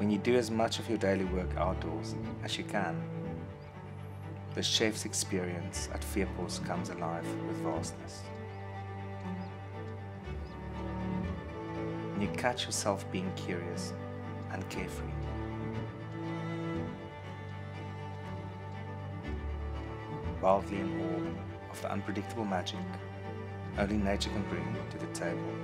when you do as much of your daily work outdoors as you can. The chef's experience at Veerpos comes alive with vastness. You catch yourself being curious and carefree. Wildly in awe of the unpredictable magic only nature can bring to the table.